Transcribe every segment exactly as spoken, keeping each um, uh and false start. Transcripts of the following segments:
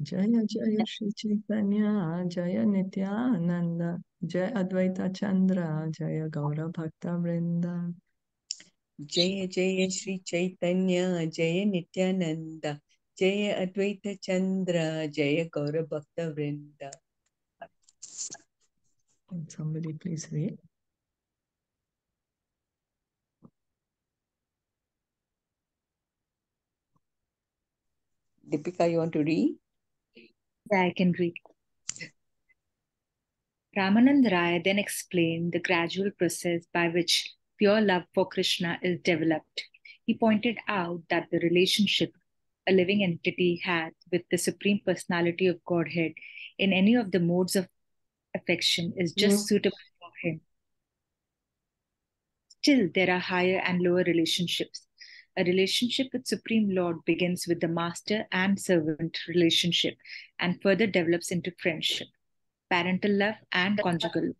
Jaya Jaya Shri Chaitanya, Jaya Nityananda, Jaya Advaita Chandra, Jaya Gaura Bhakta Vrinda. Jaya Jaya Shri Chaitanya, Jaya Nityananda, Jaya Advaita Chandra, Jaya Gaura Bhakta Vrinda. Can somebody please read? Deepika, you want to read? Yeah, I can read. Ramananda Raya then explained the gradual process by which pure love for Krishna is developed. He pointed out that the relationship a living entity has with the Supreme Personality of Godhead in any of the modes of affection is just mm. suitable for him. Still, there are higher and lower relationships. A relationship with Supreme Lord begins with the master and servant relationship and further develops into friendship, parental love, and conjugal love.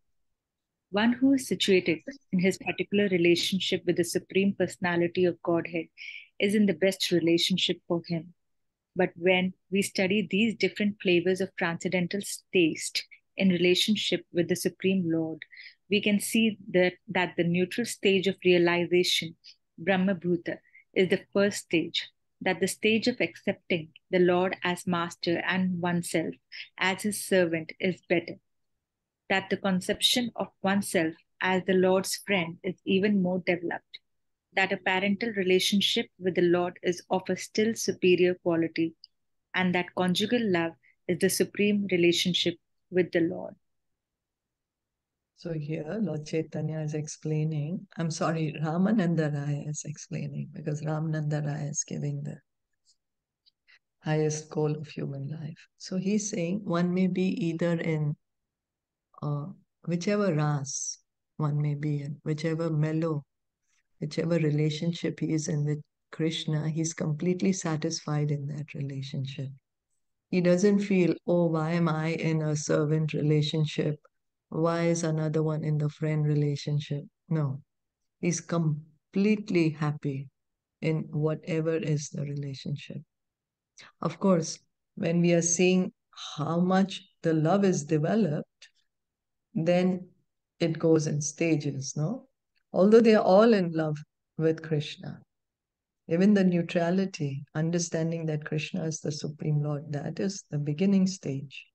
One who is situated in his particular relationship with the Supreme Personality of Godhead is in the best relationship for him. But when we study these different flavors of transcendental taste in relationship with the Supreme Lord, we can see that, that the neutral stage of realization, Brahma Bhuta, is the first stage, that the stage of accepting the Lord as master and oneself as his servant is better, that the conception of oneself as the Lord's friend is even more developed, that a parental relationship with the Lord is of a still superior quality, and that conjugal love is the supreme relationship with the Lord. So here Lord Chaitanya is explaining, I'm sorry, Ramananda Raya is explaining, because Ramananda Raya is giving the highest goal of human life. So he's saying one may be either in uh, whichever ras one may be in, whichever mellow, whichever relationship he is in with Krishna, he's completely satisfied in that relationship. He doesn't feel, oh, why am I in a servant relationship? Why is another one in the friend relationship? No. He's completely happy in whatever is the relationship. Of course, when we are seeing how much the love is developed, then it goes in stages, no? Although they are all in love with Krishna. Even the neutrality, understanding that Krishna is the Supreme Lord, that is the beginning stage.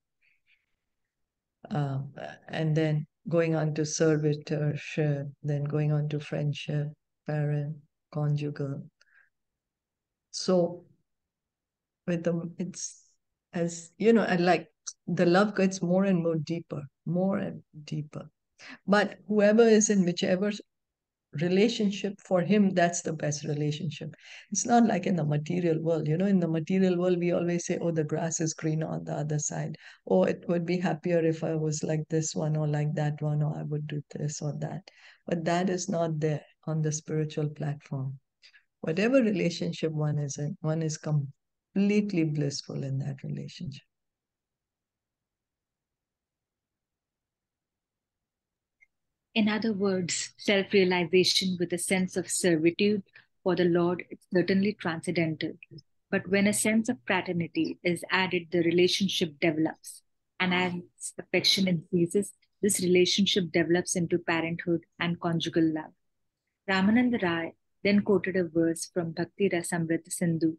Um, and then going on to servitorship, then going on to friendship, parent, conjugal. So, with the it's as you know, and like the love gets more and more deeper, more and deeper. But whoever is in whichever relationship, for him, that's the best relationship. It's not like in the material world. You know, in the material world, we always say, oh, the grass is greener on the other side. Oh, it would be happier if I was like this one or like that one, or I would do this or that. But that is not there on the spiritual platform. Whatever relationship one is in, one is completely blissful in that relationship. In other words, self-realization with a sense of servitude for the Lord is certainly transcendental. But when a sense of fraternity is added, the relationship develops. And as affection increases, this relationship develops into parenthood and conjugal love. Ramananda Raya then quoted a verse from Bhakti Rasamrita Sindhu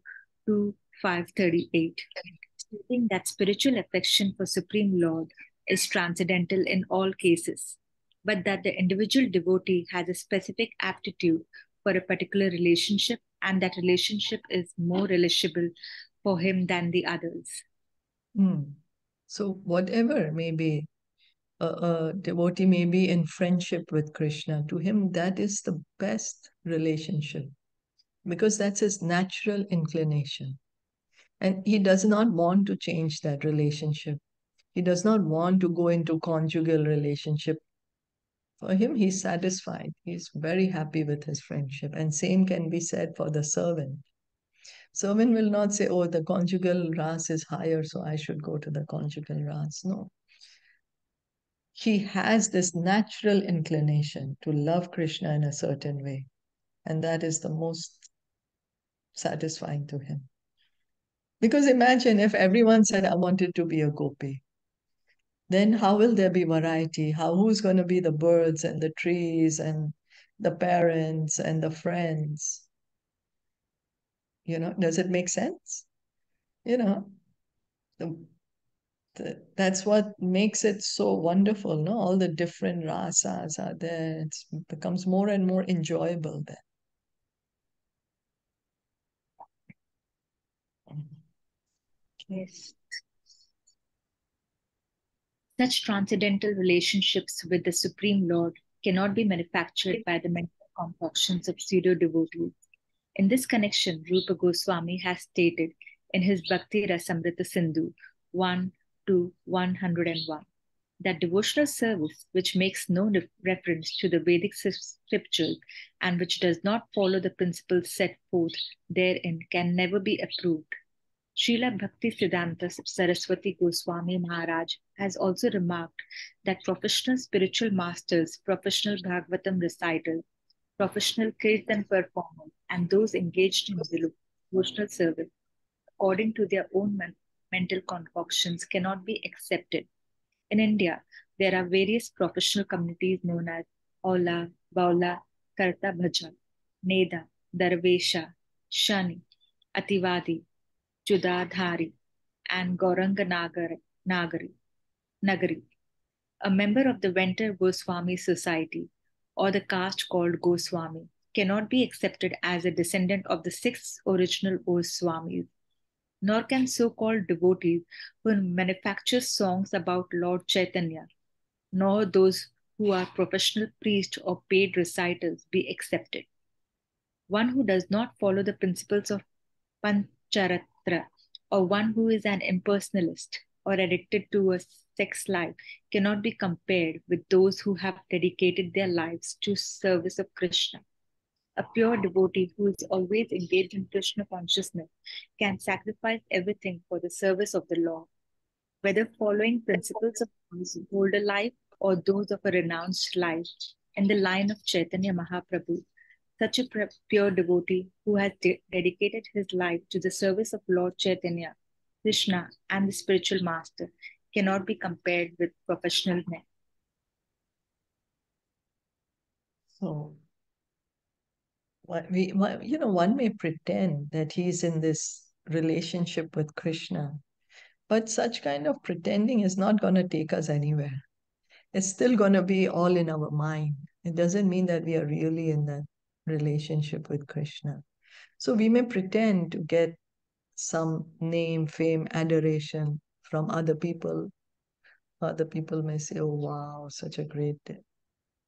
two five thirty-eight, stating that spiritual affection for Supreme Lord is transcendental in all cases, but that the individual devotee has a specific aptitude for a particular relationship, and that relationship is more relishable for him than the others. Mm. So whatever may be, a, a devotee may be in friendship with Krishna, to him that is the best relationship, because that's his natural inclination. And he does not want to change that relationship. He does not want to go into conjugal relationship. For him, he's satisfied. He's very happy with his friendship. And same can be said for the servant. Servant will not say, oh, the conjugal ras is higher, so I should go to the conjugal ras. No. He has this natural inclination to love Krishna in a certain way. And that is the most satisfying to him. Because imagine if everyone said, I wanted to be a gopi. Then how will there be variety? How, who's going to be the birds and the trees and the parents and the friends? You know, does it make sense? You know, the, the, that's what makes it so wonderful, no? All the different rasas are there. It's, it becomes more and more enjoyable then. Yes. Such transcendental relationships with the Supreme Lord cannot be manufactured by the mental concoctions of pseudo-devotees. In this connection, Rupa Goswami has stated in his Bhakti Rasamrita Sindhu one to one hundred and one that devotional service which makes no reference to the Vedic scriptures and which does not follow the principles set forth therein can never be approved. Srila Bhakti Siddhanta Saraswati Goswami Maharaj has also remarked that professional spiritual masters, professional Bhagavatam reciters, professional kirtan performers, and those engaged in devotional service, according to their own mental concoctions, cannot be accepted. In India, there are various professional communities known as Aula, Baula, Karta Bhajan, Neda, Darvesha, Shani, Ativadi, Chudadhari, and Gauranga Nagari, Nagari. A member of the Ventar Goswami Society or the caste called Goswami cannot be accepted as a descendant of the six original Goswamis, nor can so-called devotees who manufacture songs about Lord Chaitanya, nor those who are professional priests or paid reciters be accepted. One who does not follow the principles of Pancharatra, or one who is an impersonalist or addicted to a sex life cannot be compared with those who have dedicated their lives to service of Krishna. A pure devotee who is always engaged in Krishna consciousness can sacrifice everything for the service of the Lord, whether following principles of older life or those of a renounced life. In the line of Chaitanya Mahaprabhu, such a pure devotee who has de dedicated his life to the service of Lord Chaitanya, Krishna, and the spiritual master cannot be compared with professional men. So, what we, what, you know, one may pretend that he's in this relationship with Krishna, but such kind of pretending is not going to take us anywhere. It's still going to be all in our mind. It doesn't mean that we are really in that relationship with Krishna. So we may pretend to get some name, fame, adoration from other people. Other people may say, oh wow, such a great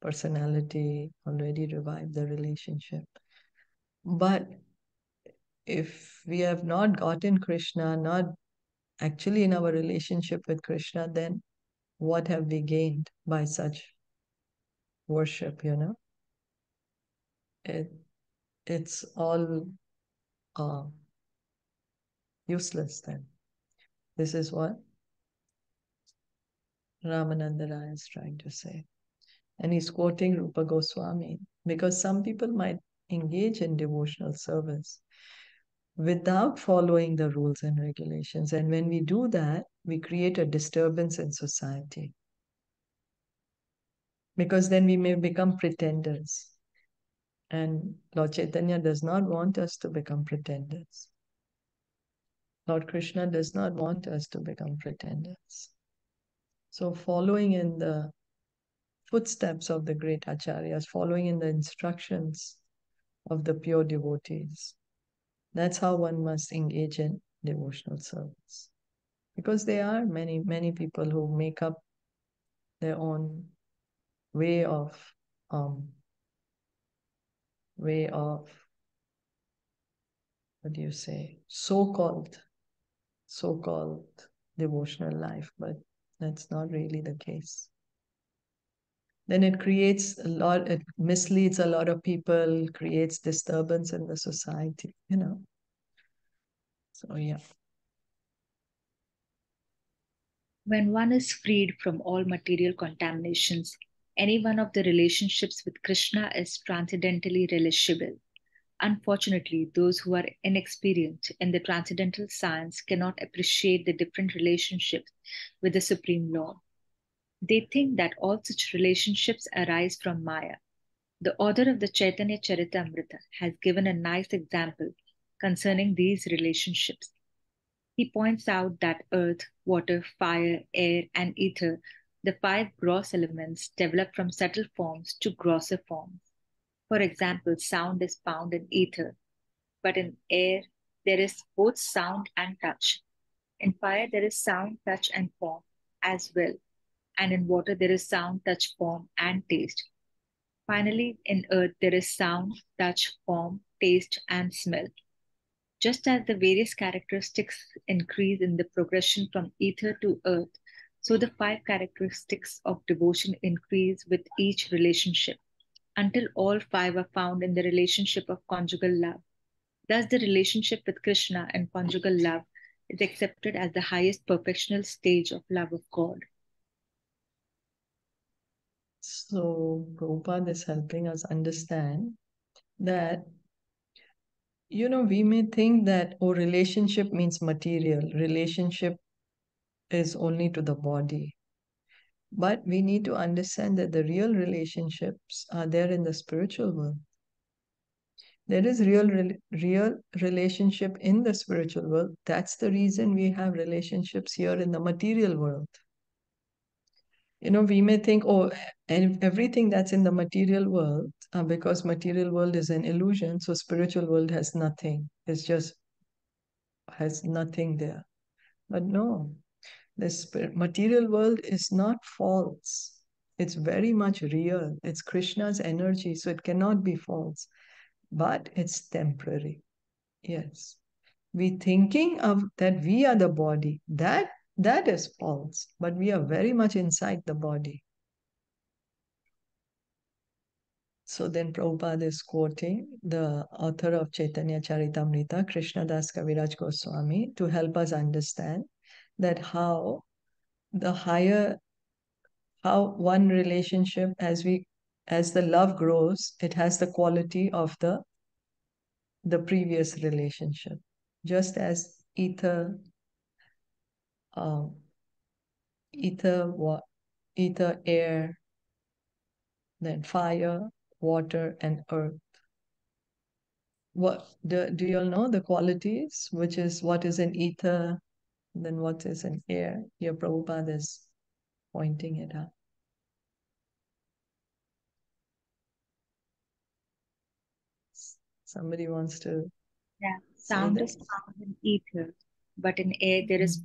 personality, already revived the relationship. But if we have not gotten Krishna, not actually in our relationship with Krishna, then what have we gained by such worship, you know? It, it's all uh, useless then. This is what Ramananda Raya is trying to say. And he's quoting Rupa Goswami, because some people might engage in devotional service without following the rules and regulations. And when we do that, we create a disturbance in society, because then we may become pretenders. And Lord Chaitanya does not want us to become pretenders. Lord Krishna does not want us to become pretenders. So following in the footsteps of the great acharyas, following in the instructions of the pure devotees, that's how one must engage in devotional service. Because there are many, many people who make up their own way of um, way of, what do you say, so-called, so-called devotional life, but that's not really the case. Then it creates a lot, it misleads a lot of people, creates disturbance in the society, you know. So, yeah. When one is freed from all material contaminations, any one of the relationships with Krishna is transcendentally relishable. Unfortunately, those who are inexperienced in the transcendental science cannot appreciate the different relationships with the supreme law. They think that all such relationships arise from Maya. The author of the Chaitanya Charita Amrita has given a nice example concerning these relationships. He points out that earth, water, fire, air, and ether, the five gross elements, develop from subtle forms to grosser forms. For example, sound is found in ether, but in air, there is both sound and touch. In fire, there is sound, touch, and form as well. And in water, there is sound, touch, form, and taste. Finally, in earth, there is sound, touch, form, taste, and smell. Just as the various characteristics increase in the progression from ether to earth, so the five characteristics of devotion increase with each relationship, until all five are found in the relationship of conjugal love. Thus, the relationship with Krishna and conjugal love is accepted as the highest perfectional stage of love of God. So, Prabhupada is helping us understand that, you know, we may think that, oh, relationship means material. Relationship is only to the body. But we need to understand that the real relationships are there in the spiritual world. There is real, real relationship in the spiritual world. That's the reason we have relationships here in the material world. You know, we may think, oh, everything that's in the material world, uh, because material world is an illusion, so spiritual world has nothing. It's just, has nothing there. But no, the material world is not false. It's very much real. It's Krishna's energy, so it cannot be false. But it's temporary. Yes. We thinking of that we are the body, that That is false, but we are very much inside the body. So then Prabhupada is quoting the author of Chaitanya Charitamrita, Krishna Das Kaviraj Goswami, to help us understand that how the higher, how one relationship, as we, as the love grows, it has the quality of the, the previous relationship. Just as ether, Um, ether, wa ether, air, then fire, water, and earth. What do, do you all know the qualities? Which is what is in ether, then what is in air? Here Prabhupada is pointing it out. Somebody wants to. Yeah, sound is found in ether, but in air there is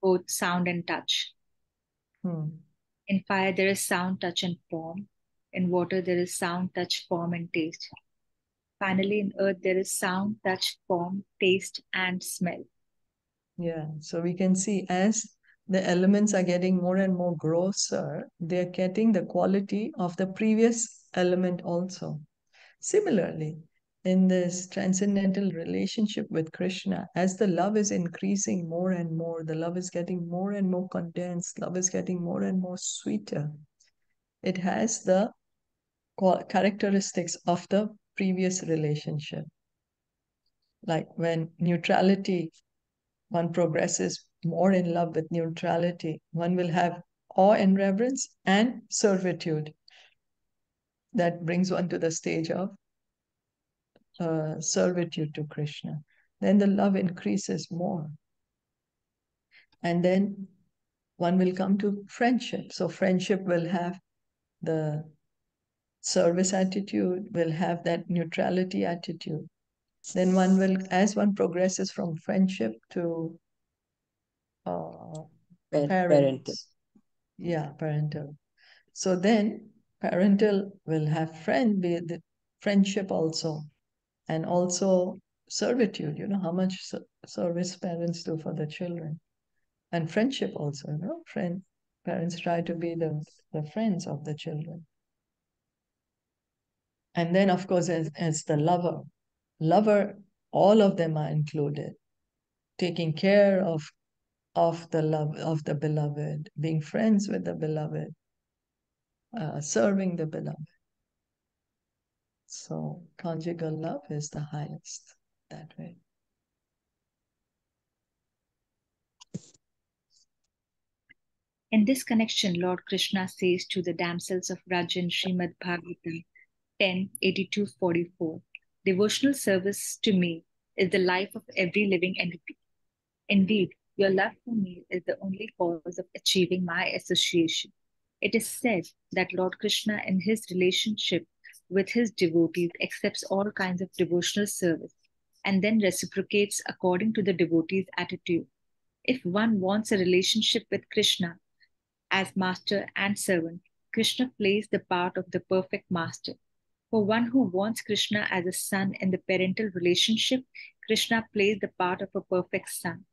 both sound and touch. Hmm. In fire, there is sound, touch, and form. In water, there is sound, touch, form, and taste. Finally, in earth, there is sound, touch, form, taste, and smell. Yeah, so we can see as the elements are getting more and more grosser, they're getting the quality of the previous element also. Similarly, in this transcendental relationship with Krishna, as the love is increasing more and more, the love is getting more and more condensed, love is getting more and more sweeter. It has the characteristics of the previous relationship. Like when neutrality, one progresses more in love with neutrality, one will have awe and reverence and servitude. That brings one to the stage of Uh, servitude to Krishna. Then the love increases more. And then one will come to friendship. So friendship will have the service attitude, will have that neutrality attitude. Then one will, as one progresses from friendship to uh, parents. Parental. Yeah, parental. So then parental will have friend, be the friendship also. And also servitude, you know, how much service parents do for the children. And friendship also, you know, friend, parents try to be the, the friends of the children. And then, of course, as, as the lover, lover, all of them are included. Taking care of, of the love of the beloved, being friends with the beloved, uh, serving the beloved. So conjugal love is the highest that way. In this connection, Lord Krishna says to the damsels of Rajan, Srimad Bhagavatam ten eighty-two forty-four, devotional service to me is the life of every living entity. Indeed, your love for me is the only cause of achieving my association. It is said that Lord Krishna, in his relationship with his devotees, accepts all kinds of devotional service and then reciprocates according to the devotee's attitude. If one wants a relationship with Krishna as master and servant, Krishna plays the part of the perfect master. For one who wants Krishna as a son in the parental relationship, Krishna plays the part of a perfect son.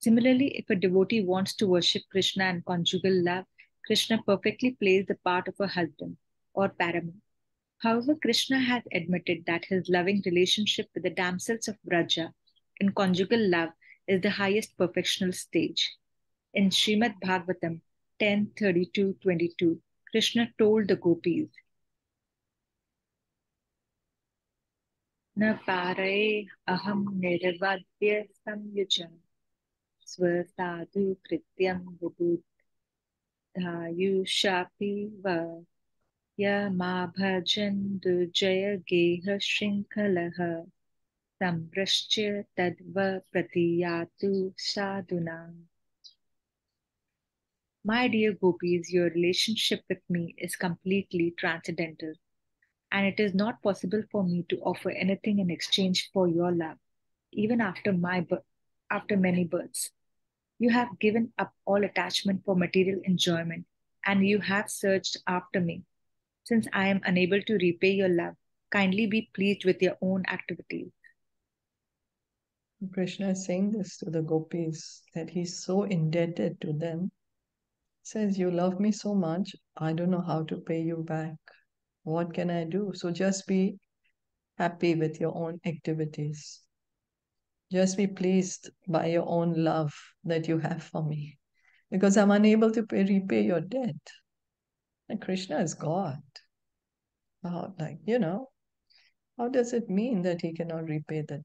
Similarly, if a devotee wants to worship Krishna in conjugal love, Krishna perfectly plays the part of a husband or paramour. However, Krishna has admitted that his loving relationship with the damsels of Braja in conjugal love is the highest perfectional stage. In Srimad Bhagavatam ten thirty-two twenty-two, Krishna told the gopis, Na parae aham nirvadya samyujam swasadu krityam vibhut dhayushapi va ya ma bhajan du jaya geha shrinkalaha sambrashya tadva pratiyatu sadunam. My dear gopis, your relationship with me is completely transcendental, and it is not possible for me to offer anything in exchange for your love, even after my birth, after many births. You have given up all attachment for material enjoyment, and you have searched after me. Since I am unable to repay your love, kindly be pleased with your own activities. Krishna is saying this to the gopis, that he's so indebted to them. He says, you love me so much, I don't know how to pay you back. What can I do? So just be happy with your own activities. Just be pleased by your own love that you have for me, because I'm unable to pay, repay your debt. And Krishna is God. How, like, you know, how does it mean that he cannot repay the,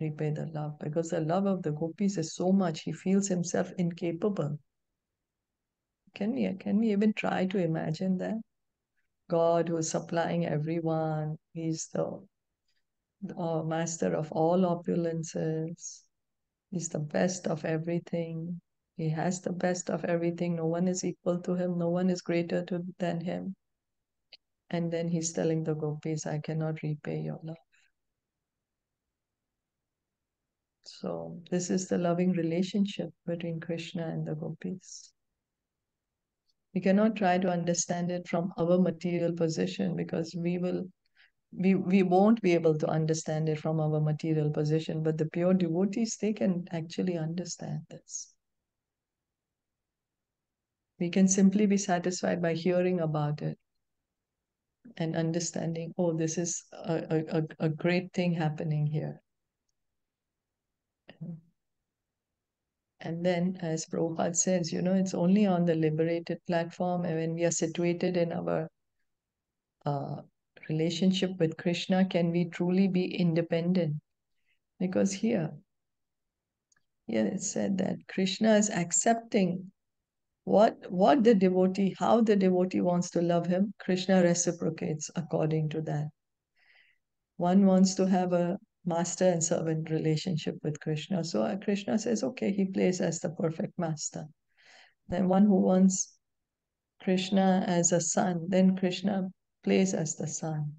repay the love? Because the love of the gopis is so much, he feels himself incapable. Can we, can we even try to imagine that? God, who is supplying everyone, he's the, the master of all opulences, he's the best of everything, he has the best of everything, no one is equal to him, no one is greater to, than him. And then he's telling the gopis, I cannot repay your love. So this is the loving relationship between Krishna and the gopis. We cannot try to understand it from our material position, because we will, we, we won't be able to understand it from our material position. But the pure devotees, they can actually understand this. We can simply be satisfied by hearing about it and understanding, oh, this is a, a, a great thing happening here. And then, as Prabhupada says, you know, it's only on the liberated platform, and when we are situated in our uh, relationship with Krishna, can we truly be independent. Because here, here it said that Krishna is accepting what, what the devotee, how the devotee wants to love him, Krishna reciprocates according to that. One wants to have a master and servant relationship with Krishna. So Krishna says, okay, he plays as the perfect master. Then one who wants Krishna as a son, then Krishna plays as the son.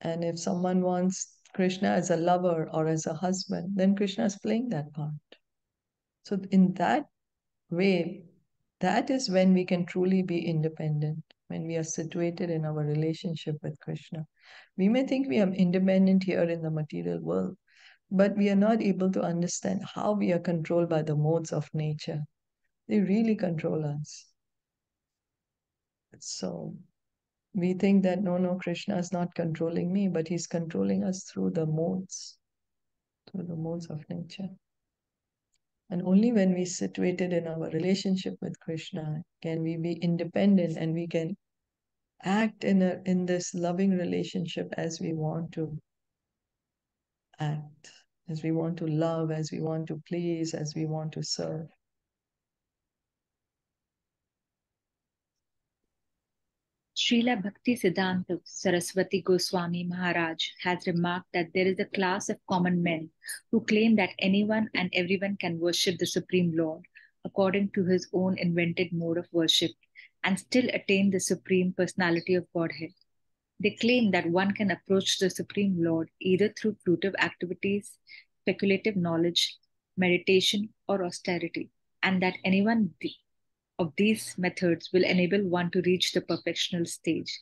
And if someone wants Krishna as a lover or as a husband, then Krishna is playing that part. So in that way, that is when we can truly be independent. When we are situated in our relationship with Krishna, we may think we are independent here in the material world, but we are not able to understand how we are controlled by the modes of nature. They really control us. So we think that, no, no, Krishna is not controlling me, but he's controlling us through the modes, through the modes of nature. And only when we are situated in our relationship with Krishna can we be independent, and we can act in a, in this loving relationship as we want to act, as we want to love, as we want to please, as we want to serve. Srila Bhakti Siddhanta Saraswati Goswami Maharaj has remarked that there is a class of common men who claim that anyone and everyone can worship the Supreme Lord according to his own invented mode of worship and still attain the Supreme Personality of Godhead. They claim that one can approach the Supreme Lord either through fruitive activities, speculative knowledge, meditation, or austerity, and that anyone be of these methods will enable one to reach the perfectional stage.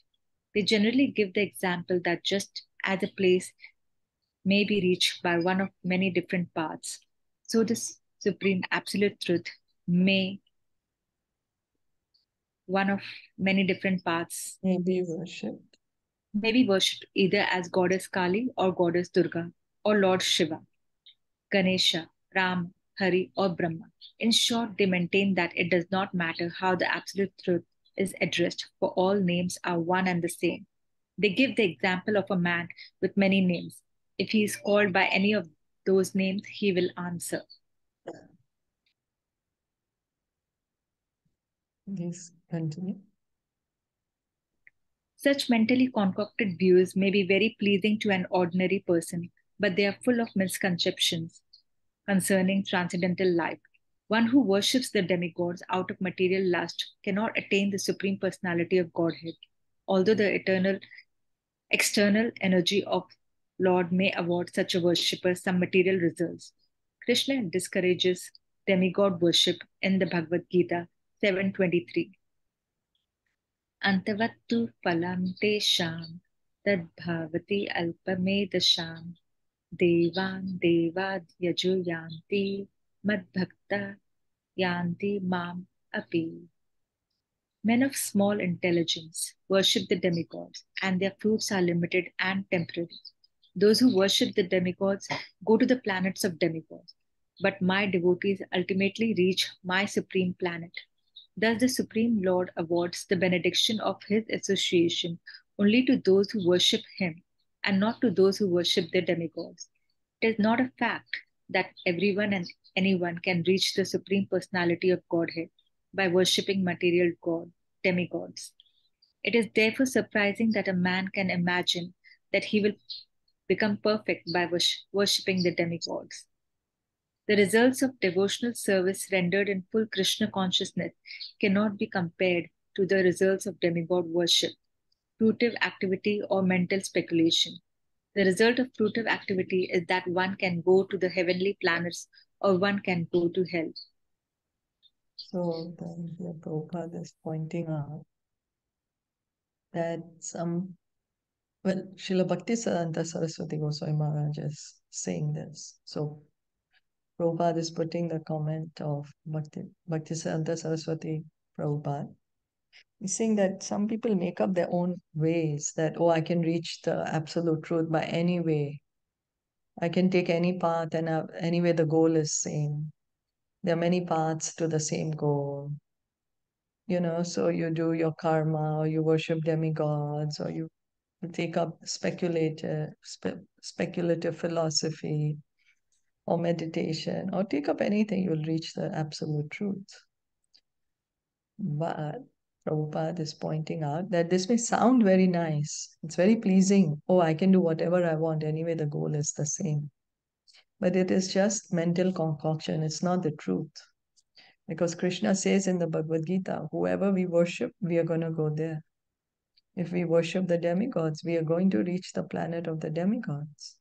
They generally give the example that just as a place may be reached by one of many different paths, so this Supreme Absolute Truth may one of many different paths may be worshipped. May be worshipped either as Goddess Kali or Goddess Durga or Lord Shiva, Ganesha, Rama, Hari, or Brahma. In short, they maintain that it does not matter how the Absolute Truth is addressed, for all names are one and the same. They give the example of a man with many names. If he is called by any of those names, he will answer. Yes, continue. Such mentally concocted views may be very pleasing to an ordinary person, but they are full of misconceptions concerning transcendental life. One who worships the demigods out of material lust cannot attain the Supreme Personality of Godhead, although the eternal external energy of Lord may award such a worshipper some material results. Krishna discourages demigod worship in the Bhagavad Gita seven twenty-three. Antavattu phalam tesham tad bhavati alpamedasham Devan Devad Yaju Yanti Madbhakta Yanti Mam Api. Men of small intelligence worship the demigods, and their fruits are limited and temporary. Those who worship the demigods go to the planets of demigods, but my devotees ultimately reach my supreme planet. Thus the Supreme Lord awards the benediction of his association only to those who worship him, and not to those who worship their demigods. It is not a fact that everyone and anyone can reach the Supreme Personality of Godhead by worshipping material god, demigods. It is therefore surprising that a man can imagine that he will become perfect by worshipping the demigods. The results of devotional service rendered in full Krishna consciousness cannot be compared to the results of demigod worship, fruitive activity, or mental speculation. The result of fruitive activity is that one can go to the heavenly planets or one can go to hell. So then the Prabhupada is pointing out that some, well, Srila Bhakti Siddhanta Saraswati Goswami Maharaj is saying this. So Prabhupada is putting the comment of Bhakti, Bhakti Siddhanta Saraswati Prabhupada. He's saying that some people make up their own ways that, oh, I can reach the absolute truth by any way. I can take any path, and uh, anyway the goal is same. There are many paths to the same goal. You know, so you do your karma, or you worship demigods, or you take up speculative, spe- speculative philosophy or meditation, or take up anything, you'll reach the absolute truth. But Prabhupada is pointing out that this may sound very nice. It's very pleasing. Oh, I can do whatever I want. Anyway, the goal is the same. But it is just mental concoction. It's not the truth. Because Krishna says in the Bhagavad Gita, whoever we worship, we are going to go there. If we worship the demigods, we are going to reach the planet of the demigods.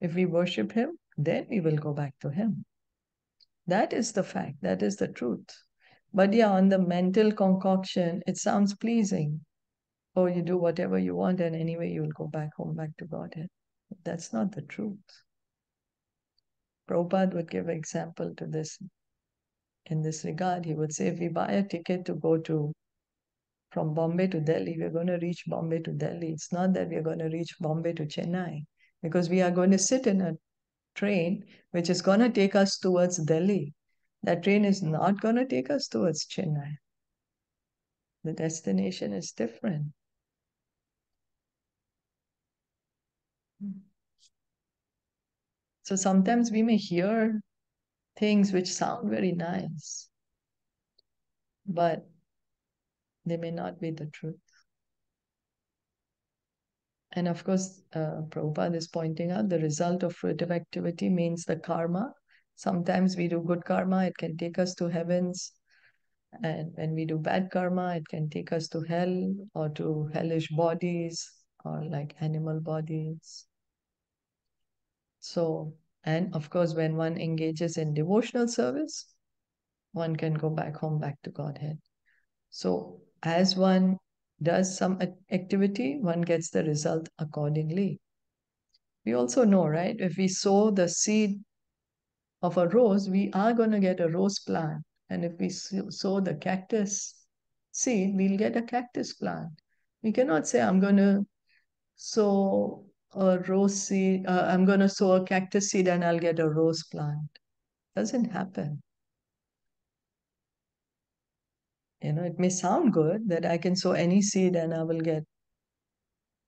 If we worship him, then we will go back to him. That is the fact. That is the truth. But yeah, on the mental concoction, it sounds pleasing. Oh, you do whatever you want, and anyway, you'll go back home, back to Godhead. That's not the truth. Prabhupada would give an example to this. In this regard, he would say, if we buy a ticket to go to, from Bombay to Delhi, we're going to reach Bombay to Delhi. It's not that we're going to reach Bombay to Chennai, because we are going to sit in a train which is going to take us towards Delhi. That train is not going to take us towards Chennai. The destination is different. So sometimes we may hear things which sound very nice, but they may not be the truth. And of course, uh, Prabhupada is pointing out the result of fruitive activity means the karma. Sometimes we do good karma, it can take us to heavens. And when we do bad karma, it can take us to hell or to hellish bodies or like animal bodies. So, and of course, when one engages in devotional service, one can go back home, back to Godhead. So, as one does some activity, one gets the result accordingly. We also know, right? If we sow the seed of a rose, we are going to get a rose plant. And if we sow the cactus seed, we'll get a cactus plant. We cannot say, I'm going to sow a rose seed, uh, I'm going to sow a cactus seed and I'll get a rose plant. Doesn't happen. You know, it may sound good that I can sow any seed and I will get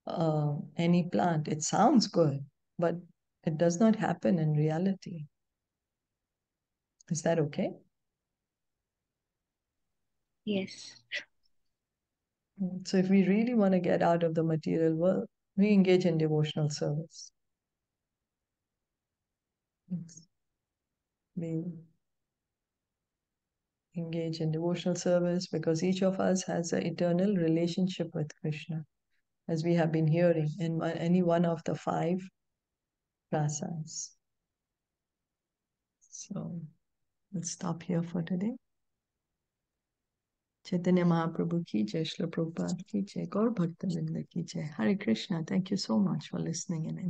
uh, any plant. It sounds good, but it does not happen in reality. Is that okay? Yes. So if we really want to get out of the material world, we engage in devotional service. We engage in devotional service because each of us has an eternal relationship with Krishna, as we have been hearing in any one of the five rasas. So we'll stop here for today. Chaitanya Mahaprabhu ki jai, Srila Prabhupada ki jai, Gaura Bhakta Vrinda ki jai, Hare Krishna. Thank you so much for listening in.